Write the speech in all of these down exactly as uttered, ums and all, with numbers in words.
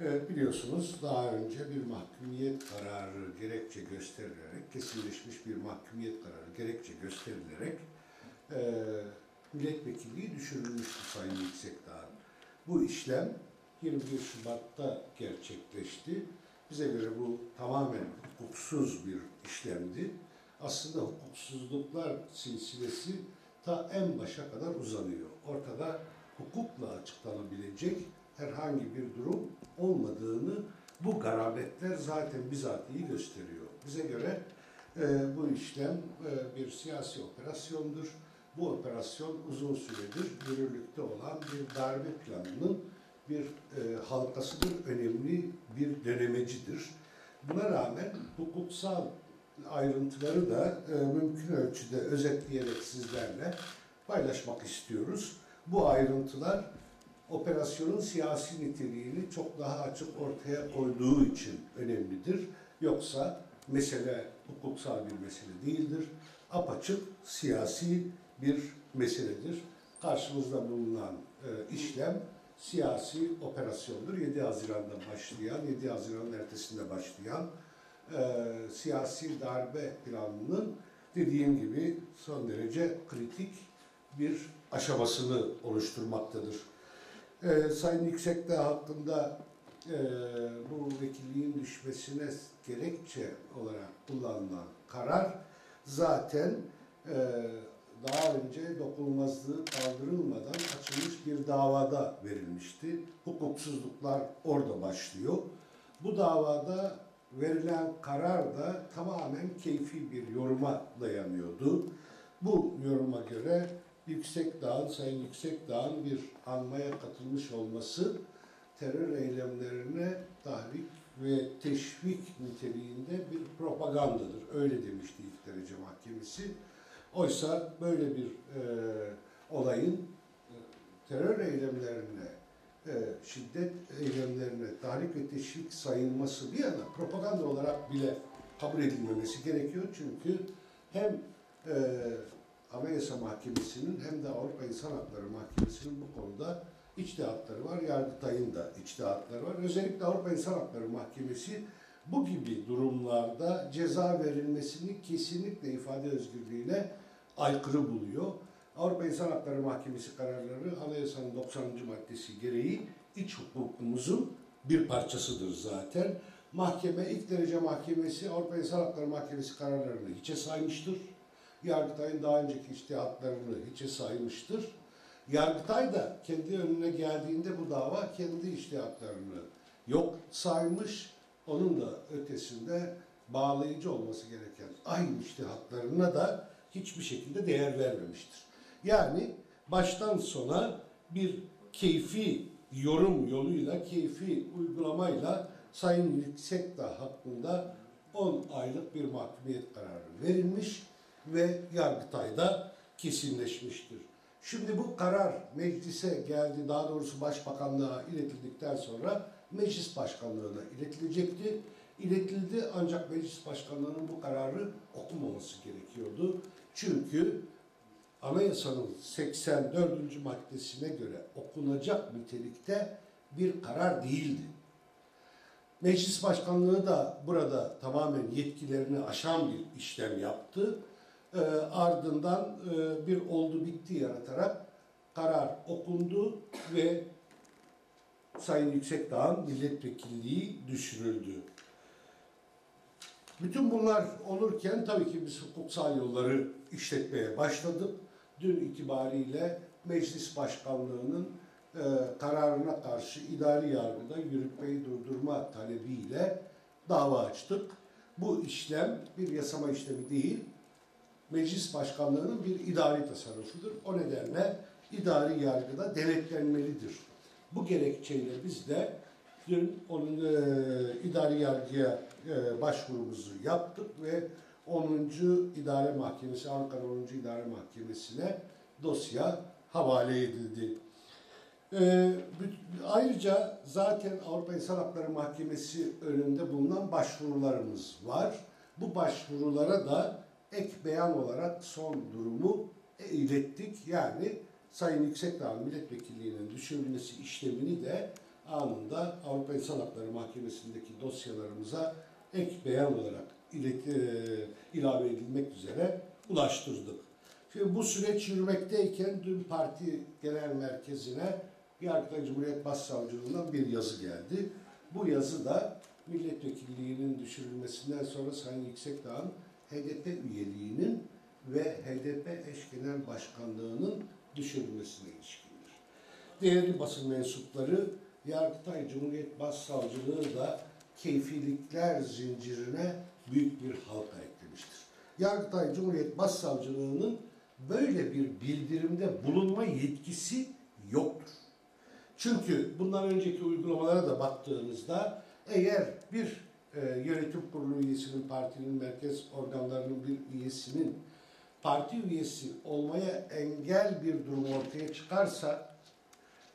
Evet, biliyorsunuz daha önce bir mahkumiyet kararı gerekçe gösterilerek, kesinleşmiş bir mahkumiyet kararı gerekçe gösterilerek e, milletvekilliği düşürülmüştü Sayın Yüksekdağ'ın. Bu işlem yirmi bir Şubat'ta gerçekleşti. Bize göre bu tamamen hukuksuz bir işlemdi. Aslında hukuksuzluklar silsilesi ta en başa kadar uzanıyor. Ortada hukukla açıklanabilecek herhangi bir durum olmadığını bu garabetler zaten bizatihi gösteriyor. Bize göre e, bu işlem e, bir siyasi operasyondur. Bu operasyon uzun süredir yürürlükte olan bir darbe planının bir e, halkasıdır, önemli bir dönemecidir. Buna rağmen hukuksal ayrıntıları da e, mümkün ölçüde özetleyerek sizlerle paylaşmak istiyoruz. Bu ayrıntılar operasyonun siyasi niteliğini çok daha açık ortaya koyduğu için önemlidir. Yoksa mesele hukuksal bir mesele değildir. Apaçık siyasi bir meseledir. Karşımızda bulunan e, işlem siyasi operasyondur. yedi Haziran'da başlayan, yedi Haziran'ın ertesinde başlayan e, siyasi darbe planının dediğim gibi son derece kritik bir aşamasını oluşturmaktadır. E, Sayın Yüksekdağ hakkında e, bu vekilliğin düşmesine gerekçe olarak kullanılan karar zaten e, daha önce dokunulmazlığı kaldırılmadan açılmış bir davada verilmişti. Hukuksuzluklar orada başlıyor. Bu davada verilen karar da tamamen keyfi bir yoruma dayanıyordu. Bu yoruma göre Yüksekdağ'ın, Sayın Yüksekdağ'ın bir anmaya katılmış olması terör eylemlerine tahrik ve teşvik niteliğinde bir propagandadır. Öyle demişti ilk derece mahkemesi. Oysa böyle bir e, olayın terör eylemlerine, e, şiddet eylemlerine tahrik ve teşvik sayılması bir yana propaganda olarak bile kabul edilmemesi gerekiyor. Çünkü hem e, Anayasa Mahkemesi'nin hem de Avrupa İnsan Hakları Mahkemesi'nin bu konuda içtihatları var. Yargıtay'ın da içtihatları var. Özellikle Avrupa İnsan Hakları Mahkemesi bu gibi durumlarda ceza verilmesini kesinlikle ifade özgürlüğüne aykırı buluyor. Avrupa İnsan Hakları Mahkemesi kararları Anayasa'nın doksanıncı maddesi gereği iç hukukumuzun bir parçasıdır zaten. Mahkeme, ilk derece mahkemesi Avrupa İnsan Hakları Mahkemesi kararlarını hiçe saymıştır. Yargıtay'ın daha önceki içtihatlarını hiçe saymıştır. Yargıtay da kendi önüne geldiğinde bu dava kendi içtihatlarını yok saymış. Onun da ötesinde bağlayıcı olması gereken aynı içtihatlarına da hiçbir şekilde değer vermemiştir. Yani baştan sona bir keyfi yorum yoluyla, keyfi uygulamayla Sayın Yüksekdağ hakkında on aylık bir mahkumiyet kararı verilmiş ve Yargıtay'da kesinleşmiştir. Şimdi bu karar meclise geldi, daha doğrusu Başbakanlığa iletildikten sonra Meclis Başkanlığı'na iletilecekti. İletildi ancak Meclis Başkanlığı'nın bu kararı okumaması gerekiyordu. Çünkü Anayasa'nın seksen dördüncü maddesine göre okunacak nitelikte bir karar değildi. Meclis Başkanlığı da burada tamamen yetkilerini aşan bir işlem yaptı. E, ardından e, bir oldu bitti yaratarak karar okundu ve Sayın Yüksekdağ'ın milletvekilliği düşürüldü. Bütün bunlar olurken tabii ki biz hukuksal yolları işletmeye başladık. Dün itibariyle Meclis Başkanlığı'nın e, kararına karşı idari yargıda yürütmeyi durdurma talebiyle dava açtık. Bu işlem bir yasama işlemi değil, Meclis Başkanlığı'nın bir idari tasarrufudur. O nedenle idari yargıda denetlenmelidir. Bu gerekçeyle biz de dün onun, e, idari yargıya e, başvurumuzu yaptık ve onuncu İdare Mahkemesi, Ankara onuncu İdare Mahkemesi'ne dosya havale edildi. E, ayrıca zaten Avrupa İnsan Hakları Mahkemesi önünde bulunan başvurularımız var. Bu başvurulara da ek beyan olarak son durumu ilettik. Yani Sayın Yüksekdağ'ın milletvekilliğinin düşürülmesi işlemini de anında Avrupa İnsan Hakları Mahkemesi'ndeki dosyalarımıza ek beyan olarak ileti, ilave edilmek üzere ulaştırdık. Şimdi bu süreç yürümekteyken dün parti genel merkezine Yargıtay Cumhuriyet Başsavcılığından bir yazı geldi. Bu yazı da milletvekilliğinin düşürülmesinden sonra Sayın Yüksekdağ'ın H D P üyeliğinin ve H D P eş genel başkanlığının düşürülmesine ilişkindir. Değerli basın mensupları, Yargıtay Cumhuriyet Başsavcılığı da keyfilikler zincirine büyük bir halka eklemiştir. Yargıtay Cumhuriyet Başsavcılığı'nın böyle bir bildirimde bulunma yetkisi yoktur. Çünkü bundan önceki uygulamalara da baktığımızda eğer bir e, yönetim kurulu üyesinin, partinin merkez organlarının bir üyesinin parti üyesi olmaya engel bir durum ortaya çıkarsa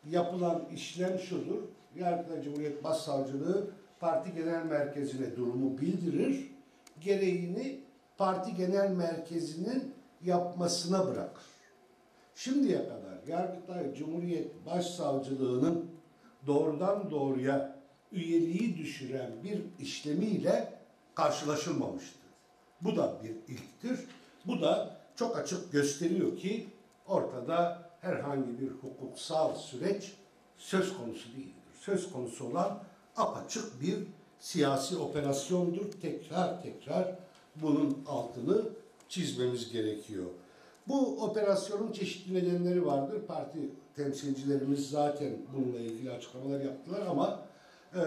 yapılan işlem şudur: Yargıtay Cumhuriyet Başsavcılığı parti genel merkezine durumu bildirir, gereğini parti genel merkezinin yapmasına bırakır. Şimdiye kadar Yargıtay Cumhuriyet Başsavcılığı'nın doğrudan doğruya üyeliği düşüren bir işlemiyle karşılaşılmamıştı. Bu da bir ilktir. Bu da çok açık gösteriyor ki ortada herhangi bir hukuksal süreç söz konusu değildir. Söz konusu olan apaçık bir siyasi operasyondur. Tekrar tekrar bunun altını çizmemiz gerekiyor. Bu operasyonun çeşitli nedenleri vardır. Parti temsilcilerimiz zaten bununla ilgili açıklamalar yaptılar ama e,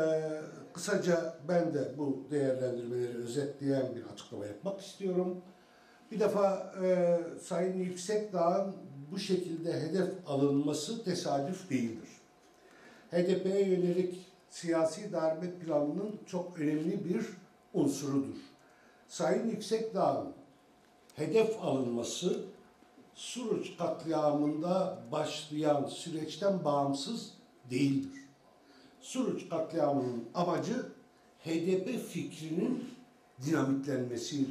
kısaca ben de bu değerlendirmeleri özetleyen bir açıklama yapmak istiyorum. Bir defa e, Sayın Yüksekdağ'ın bu şekilde hedef alınması tesadüf değildir. H D P'ye yönelik siyasi darbe planının çok önemli bir unsurudur. Sayın Yüksekdağ'ın hedef alınması Suruç katliamında başlayan süreçten bağımsız değildir. Suruç katliamının amacı H D P fikrinin dinamitlenmesiydi.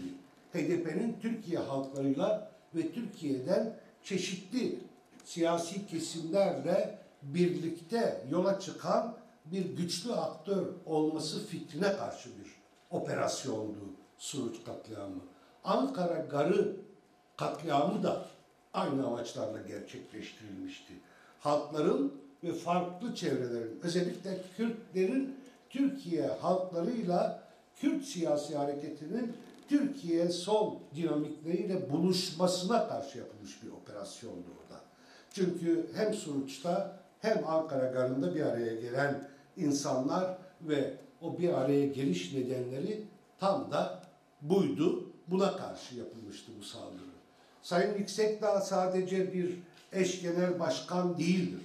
H D P'nin Türkiye halklarıyla ve Türkiye'den çeşitli siyasi kesimlerle birlikte yola çıkan bir güçlü aktör olması fikrine karşı bir operasyondu Suruç katliamı. Ankara Garı katliamı da aynı amaçlarla gerçekleştirilmişti. Halkların ve farklı çevrelerin, özellikle Kürtlerin Türkiye halklarıyla, Kürt siyasi hareketinin Türkiye sol dinamikleriyle buluşmasına karşı yapılmış bir operasyondu orada. Çünkü hem Suruç'ta hem Ankara Garı'nda bir araya gelen insanlar ve o bir araya geliş nedenleri tam da buydu. Buna karşı yapılmıştı bu saldırı. Sayın Yüksekdağ sadece bir eş genel başkan değildir.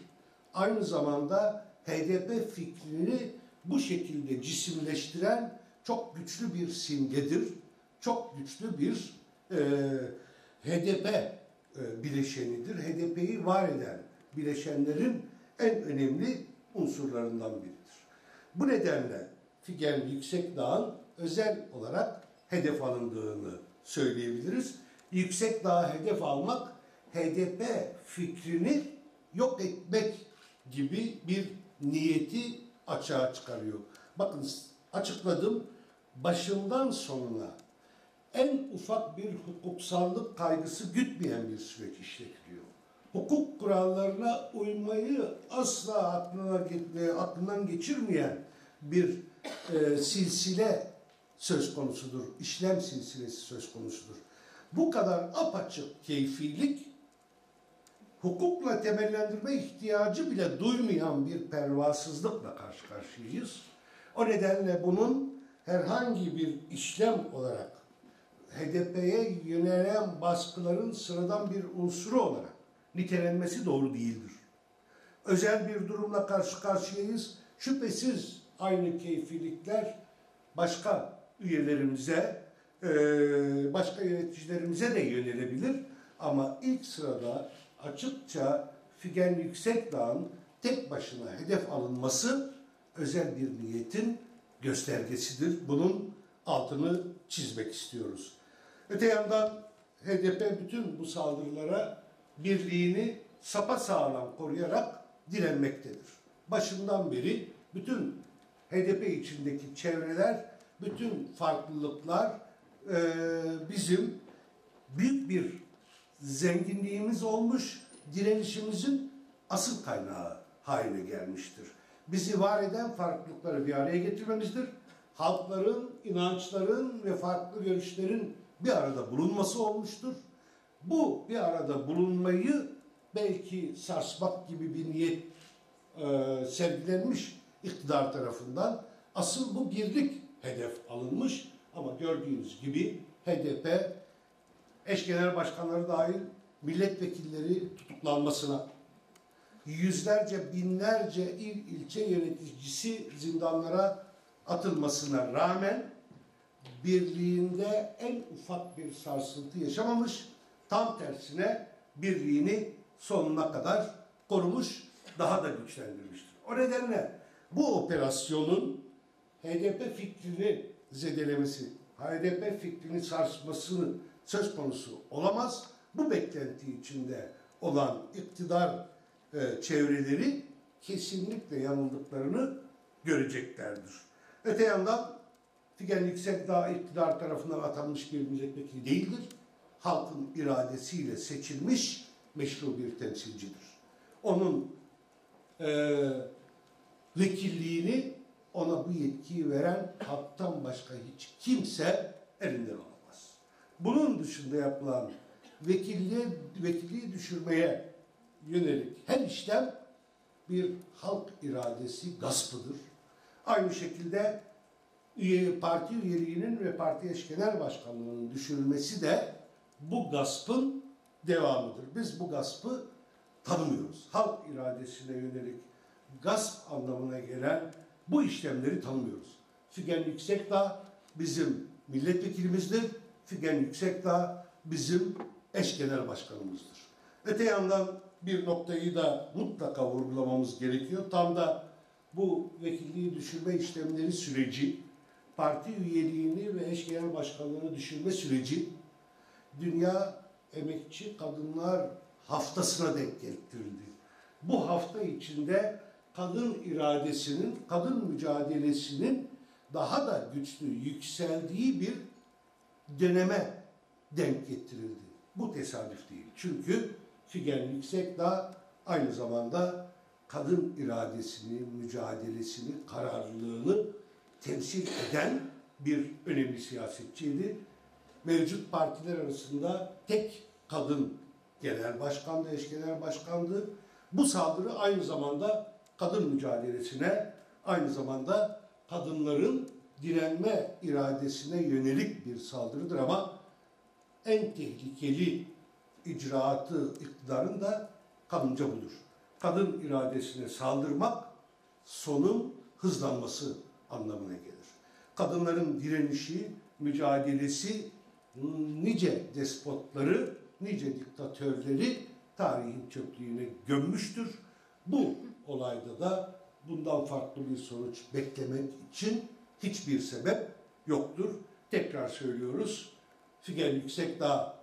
Aynı zamanda H D P fikrini bu şekilde cisimleştiren çok güçlü bir simgedir. Çok güçlü bir e, H D P e, bileşenidir. H D P'yi var eden bileşenlerin en önemli unsurlarından biridir. Bu nedenle Figen Yüksekdağ'ın özel olarak hedef alındığını söyleyebiliriz. Yüksekdağ'a hedef almak, H D P fikrini yok etmek gibi bir niyeti açığa çıkarıyor. Bakın, açıkladım, başından sonuna en ufak bir hukuksallık kaygısı gütmeyen bir süreç işletiliyor. Hukuk kurallarına uymayı asla aklına, aklından geçirmeyen bir e, silsile söz konusudur. İşlem silsilesi söz konusudur. Bu kadar apaçık keyfilik, hukukla temellendirme ihtiyacı bile duymayan bir pervasızlıkla karşı karşıyayız. O nedenle bunun herhangi bir işlem olarak H D P'ye yönelen baskıların sıradan bir unsuru olarak nitelenmesi doğru değildir. Özel bir durumla karşı karşıyayız. Şüphesiz aynı keyfilikler başka üyelerimize, başka yöneticilerimize de yönelebilir. Ama ilk sırada açıkça Figen Yüksekdağ'ın tek başına hedef alınması özel bir niyetin göstergesidir. Bunun altını çizmek istiyoruz. Öte yandan H D P bütün bu saldırılara birliğini sapasağlam koruyarak direnmektedir. Başından beri bütün H D P içindeki çevreler, bütün farklılıklar e, bizim büyük bir zenginliğimiz olmuş, direnişimizin asıl kaynağı haline gelmiştir. Bizi var eden farklılıkları bir araya getirmemizdir. Halkların, inançların ve farklı görüşlerin bir arada bulunması olmuştur. Bu bir arada bulunmayı belki sarsmak gibi bir niyet e, sergilenmiş iktidar tarafından. Asıl bu birlik hedef alınmış ama gördüğünüz gibi H D P eş genel başkanları dahil milletvekilleri tutuklanmasına, yüzlerce, binlerce il ilçe yöneticisi zindanlara atılmasına rağmen birliğinde en ufak bir sarsıntı yaşamamış, tam tersine birliğini sonuna kadar korumuş, daha da güçlendirmiştir. O nedenle bu operasyonun H D P fikrini zedelemesi, H D P fikrini sarsmasını söz konusu olamaz. Bu beklenti içinde olan iktidar e, çevreleri kesinlikle yanıldıklarını göreceklerdir. Öte yandan Figen Yüksekdağ iktidar tarafından atanmış bir milletvekili değildir. Halkın iradesiyle seçilmiş meşru bir temsilcidir. Onun e, vekilliğini, ona bu yetkiyi veren halktan başka hiç kimse elinden alamaz. Bunun dışında yapılan vekilliği, vekilliği düşürmeye yönelik her işlem bir halk iradesi gaspıdır. Aynı şekilde üye, parti üyeliğinin ve parti eş genel başkanlığının düşürülmesi de bu gaspın devamıdır. Biz bu gaspı tanımıyoruz. Halk iradesine yönelik gasp anlamına gelen bu işlemleri tanımıyoruz. Figen Yüksekdağ bizim milletvekilimizdir. Figen Yüksekdağ bizim eş genel başkanımızdır. Öte yandan bir noktayı da mutlaka vurgulamamız gerekiyor. Tam da bu vekilliği düşürme işlemleri süreci, parti üyeliğini ve eş genel başkanlığını düşürme süreci Dünya Emekçi Kadınlar Haftası'na denk getirildi. Bu hafta içinde kadın iradesinin, kadın mücadelesinin daha da güçlü, yükseldiği bir döneme denk getirildi. Bu tesadüf değil. Çünkü Figen Yüksekdağ aynı zamanda kadın iradesini, mücadelesini, kararlılığını temsil eden bir önemli siyasetçiydi. Mevcut partiler arasında tek kadın genel başkandı, eş genel başkandı. Bu saldırı aynı zamanda kadın mücadelesine, aynı zamanda kadınların direnme iradesine yönelik bir saldırıdır ama en tehlikeli icraatı iktidarın da kanınca budur. Kadın iradesine saldırmak sonun hızlanması anlamına gelir. Kadınların direnişi, mücadelesi nice despotları, nice diktatörleri tarihin çöplüğüne gömmüştür. Bu olayda da bundan farklı bir sonuç beklemek için hiçbir sebep yoktur. Tekrar söylüyoruz. Figen Yüksekdağ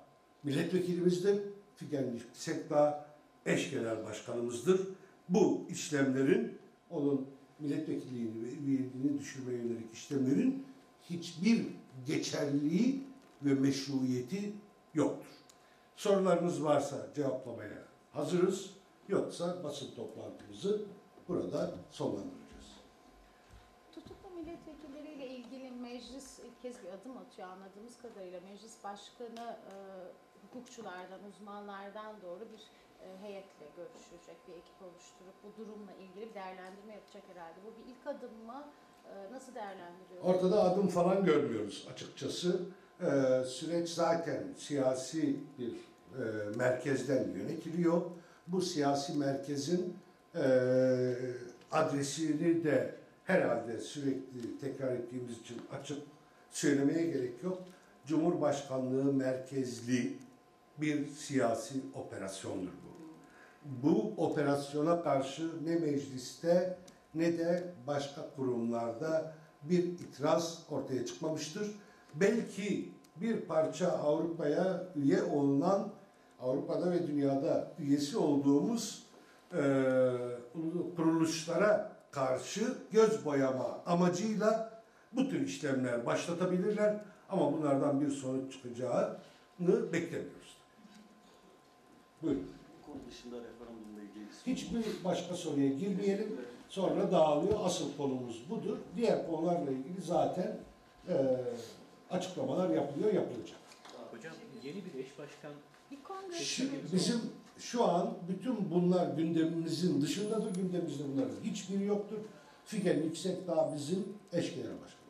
milletvekilimizdir. Figen Yüksekdağ eş genel başkanımızdır. Bu işlemlerin, onun milletvekilliğini ve üyeliğini düşürmeye yönelik işlemlerin hiçbir geçerliliği ve meşruiyeti yoktur. Sorularınız varsa cevaplamaya hazırız. Yoksa basın toplantımızı burada sonlandıracağız. Tutuklu milletvekilleriyle ilgili meclis ilk kez bir adım atıyor anladığımız kadarıyla. Meclis başkanı e, hukukçulardan, uzmanlardan doğru bir e, heyetle görüşecek, bir ekip oluşturup bu durumla ilgili bir değerlendirme yapacak herhalde. Bu bir ilk adım mı? E, nasıl değerlendiriyor? Ortada adım falan görmüyoruz açıkçası. E, süreç zaten siyasi bir e, merkezden yönetiliyor. Bu siyasi merkezin e, adresini de herhalde sürekli tekrar ettiğimiz için açık söylemeye gerek yok. Cumhurbaşkanlığı merkezli bir siyasi operasyondur bu. Bu operasyona karşı ne mecliste ne de başka kurumlarda bir itiraz ortaya çıkmamıştır. Belki bir parça Avrupa'ya üye olunan, Avrupa'da ve dünyada üyesi olduğumuz e, kuruluşlara karşı göz boyama amacıyla bu tür işlemler başlatabilirler. Ama bunlardan bir sonuç çıkacağını beklemiyoruz. Buyurun. Konu dışında referandumla ilgili. Hiçbir başka soruya girmeyelim. Sonra dağılıyor. Asıl konumuz budur. Diğer konularla ilgili zaten e, açıklamalar yapılıyor, yapılacak. Hocam yeni bir eş başkan... Şimdi bizim şu an bütün bunlar gündemimizin dışındadır. Gündemimizde bunların hiçbiri yoktur. Figen Yüksekdağ bizim eş genel başkanı.